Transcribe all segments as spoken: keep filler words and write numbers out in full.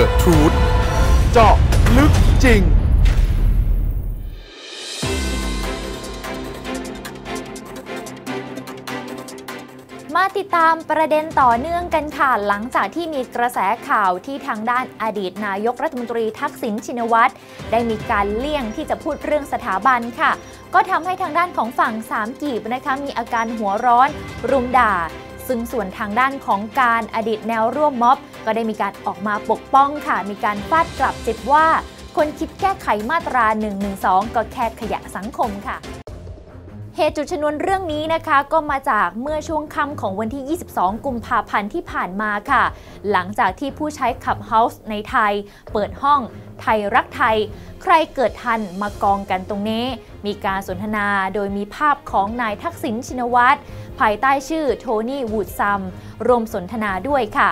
The Truth เจาะลึกจริงมาติดตามประเด็นต่อเนื่องกันค่ะหลังจากที่มีกระแสข่าวที่ทางด้านอดีตนายกรัฐมนตรีทักษิณชินวัตรได้มีการเลี่ยงที่จะพูดเรื่องสถาบันค่ะก็ทำให้ทางด้านของฝั่งสามกีบนะคะมีอาการหัวร้อนรุมด่าซึ่งส่วนทางด้านของการอดีตแนวร่วมม็อบก็ได้มีการออกมาปกป้องค่ะมีการฟาดกลับเจ็บว่าคนคิดแก้ไขมาตรา หนึ่งหนึ่งสอง ก็แค่ขยะสังคมค่ะเหตุจุดชนวนเรื่องนี้นะคะก็มาจากเมื่อช่วงค่ำของวันที่ยี่สิบสองกุมภาพันธ์ที่ผ่านมาค่ะหลังจากที่ผู้ใช้ Clubhouse ในไทยเปิดห้องไทยรักไทยใครเกิดทันมากองกันตรงนี้มีการสนทนาโดยมีภาพของนายทักษิณชินวัตรภายใต้ชื่อโทนี่วูดซัมรวมสนทนาด้วยค่ะ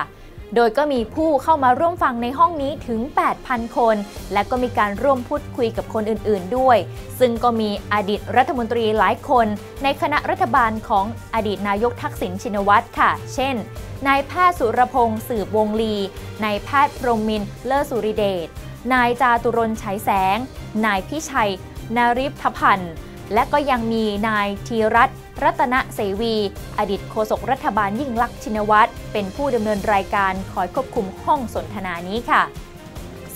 โดยก็มีผู้เข้ามาร่วมฟังในห้องนี้ถึง แปดพัน คนและก็มีการร่วมพูดคุยกับคนอื่นๆด้วยซึ่งก็มีอดีตรัฐมนตรีหลายคนในคณะรัฐบาลของอดีตนายกทักษิณชินวัตรค่ะเช่นนายแพทย์สุรพงษ์สืบวงศ์ลีนายแพทย์พรหมินทร์เลิศสุริเดชนายจาตุรนต์ฉายแสงนายพิชัยนฤทธพันธ์และก็ยังมีนายธีรัตน์รัตนเสวีอดีตโฆษกรัฐบาลยิ่งลักษณ์ชินวัตรเป็นผู้ดำเนินรายการคอยควบคุมห้องสนทนานี้ค่ะ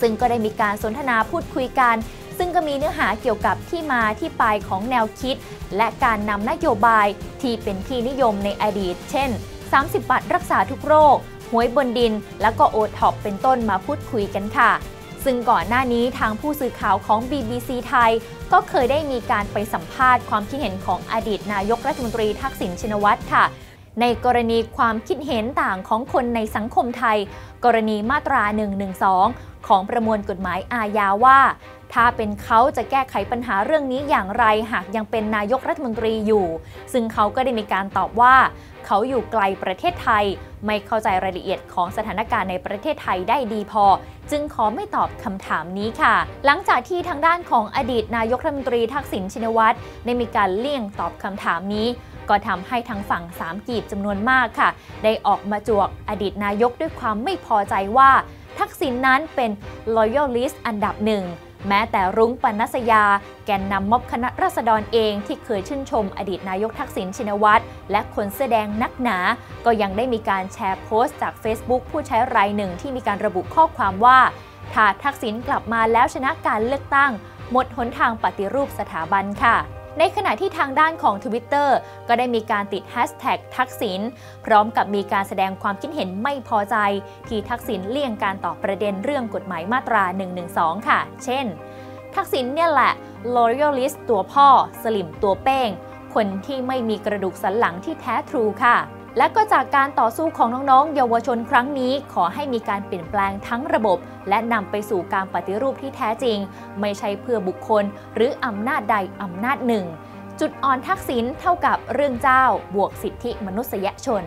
ซึ่งก็ได้มีการสนทนาพูดคุยกันซึ่งก็มีเนื้อหาเกี่ยวกับที่มาที่ไปของแนวคิดและการนำนโยบายที่เป็นที่นิยมในอดีตเช่นสามสิบบาทรักษาทุกโรคหวยบนดินและก็โอท็อปเป็นต้นมาพูดคุยกันค่ะซึ่งก่อนหน้านี้ทางผู้สื่อข่าวของ บี บี ซี ไทยก็เคยได้มีการไปสัมภาษณ์ความคิดเห็นของอดีตนายกรัฐมนตรีทักษิณชินวัตรค่ะในกรณีความคิดเห็นต่างของคนในสังคมไทยกรณีมาตรา หนึ่งหนึ่งสอง ของประมวลกฎหมายอาญาว่าถ้าเป็นเขาจะแก้ไขปัญหาเรื่องนี้อย่างไรหากยังเป็นนายกรัฐมนตรีอยู่ซึ่งเขาก็ได้มีการตอบว่าเขาอยู่ไกลประเทศไทยไม่เข้าใจรายละเอียดของสถานการณ์ในประเทศไทยได้ดีพอจึงขอไม่ตอบคำถามนี้ค่ะหลังจากที่ทางด้านของอดีตนายกรัฐมนตรีทักษิณชินวัตรได้มีการเลี่ยงตอบคำถามนี้ก็ทำให้ทางฝั่งสามกีบจำนวนมากค่ะได้ออกมาจวกอดีตนายกด้วยความไม่พอใจว่าทักษิณนั้นเป็น Loyalist อันดับหนึ่งแม้แต่รุ้งปนัสยาแกนนำม็อบคณะราษฎรเองที่เคยชื่นชมอดีตนายกทักษิณชินวัตรและคนเสื้อแดงนักหนาก็ยังได้มีการแชร์โพสต์จาก Facebook ผู้ใช้รายหนึ่งที่มีการระบุข้อความว่าถ้าทักษิณกลับมาแล้วชนะการเลือกตั้งหมดหนทางปฏิรูปสถาบันค่ะในขณะที่ทางด้านของ Twitter ก็ได้มีการติดแฮชแท็กทักษิณพร้อมกับมีการแสดงความคิดเห็นไม่พอใจที่ทักษิณเลี่ยงการตอบประเด็นเรื่องกฎหมายมาตรา หนึ่งหนึ่งสอง ค่ะเช่นทักษิณเนี่ยแหละ Loyalist ตัวพ่อสลิ่มตัวเป้งคนที่ไม่มีกระดูกสันหลังที่แท้ทรูค่ะและก็จากการต่อสู้ของน้องๆเยาวชนครั้งนี้ขอให้มีการเปลี่ยนแปลงทั้งระบบและนำไปสู่การปฏิรูปที่แท้จริงไม่ใช่เพื่อบุคคลหรืออำนาจใดอำนาจหนึ่งจุดอ่อนทักษิณเท่ากับเรื่องเจ้าบวกสิทธิมนุษยชน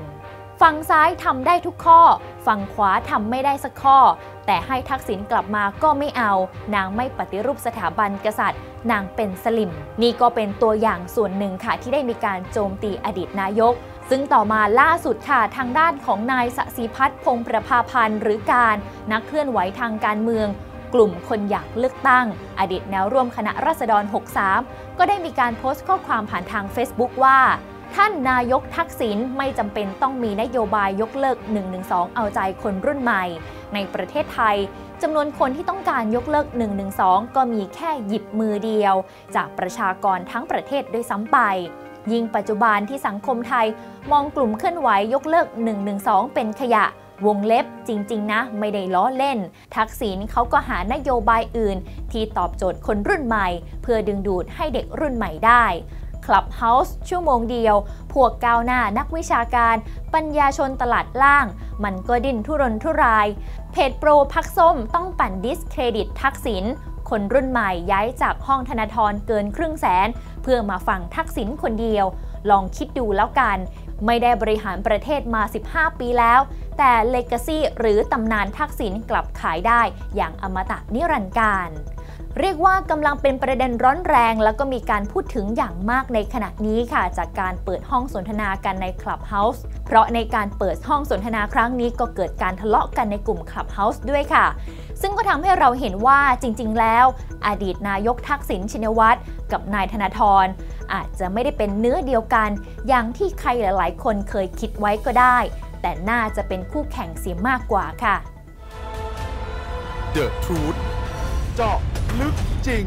ฝั่งซ้ายทำได้ทุกข้อฝั่งขวาทำไม่ได้สักข้อแต่ให้ทักษิณกลับมาก็ไม่เอานางไม่ปฏิรูปสถาบันกษัตริย์นางเป็นสลิ่มนี่ก็เป็นตัวอย่างส่วนหนึ่งค่ะที่ได้มีการโจมตีอดีตนายกซึ่งต่อมาล่าสุดค่ะทางด้านของนายสศิพัฒน์พงศ์ประภาพันธ์หรือการนักเคลื่อนไหวทางการเมืองกลุ่มคนอยากเลือกตั้งอดีตแนวร่วมคณะราษฎรหกสามก็ได้มีการโพสต์ข้อความผ่านทาง Facebook ว่าท่านนายกทักษิณไม่จำเป็นต้องมีนโยบายยกเลิก หนึ่งหนึ่งสอง เอาใจคนรุ่นใหม่ในประเทศไทยจำนวนคนที่ต้องการยกเลิก หนึ่งหนึ่งสอง ก็มีแค่หยิบมือเดียวจากประชากรทั้งประเทศด้วยซ้ำไปยิ่งปัจจุบันที่สังคมไทยมองกลุ่มเคลื่อนไหวยกเลิก หนึ่งหนึ่งสอง เป็นขยะวงเล็บจริงๆนะไม่ได้ล้อเล่นทักษิณเขาก็หานโยบายอื่นที่ตอบโจทย์คนรุ่นใหม่เพื่อดึงดูดให้เด็กรุ่นใหม่ได้Clubhouse ชั่วโมงเดียวพวกก้าวหน้านักวิชาการปัญญาชนตลาดล่างมันก็ดิ้นทุรนทุรายเพจโปรพักส้มต้องปั่นดิสเครดิตทักษิณคนรุ่นใหม่ย้ายจากห้องธนาธรเกินครึ่งแสนเพื่อมาฟังทักษิณคนเดียวลองคิดดูแล้วกันไม่ได้บริหารประเทศมาสิบห้าปีแล้วแต่เลกาซีหรือตำนานทักษิณกลับขายได้อย่างอมตะนิรันดร์กาล เรียกว่ากำลังเป็นประเด็นร้อนแรงแล้วก็มีการพูดถึงอย่างมากในขณะนี้ค่ะจากการเปิดห้องสนทนากันใน Clubhouse เพราะในการเปิดห้องสนทนาครั้งนี้ก็เกิดการทะเลาะกันในกลุ่ม Clubhouse ด้วยค่ะซึ่งก็ทำให้เราเห็นว่าจริงๆแล้วอดีตนายกทักษิณชินวัตรกับนายธนาธรอาจจะไม่ได้เป็นเนื้อเดียวกันอย่างที่ใครหลายๆคนเคยคิดไว้ก็ได้แต่น่าจะเป็นคู่แข่งเสียมากกว่าค่ะ The Truth เจาะลึกจริง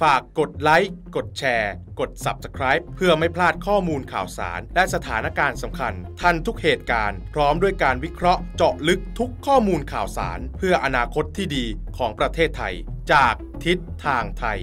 ฝากกดไลค์กดแชร์กด Subscribe เพื่อไม่พลาดข้อมูลข่าวสารและสถานการณ์สำคัญทันทุกเหตุการณ์พร้อมด้วยการวิเคราะห์เจาะลึกทุกข้อมูลข่าวสารเพื่ออนาคตที่ดีของประเทศไทยจากทิศทางไทย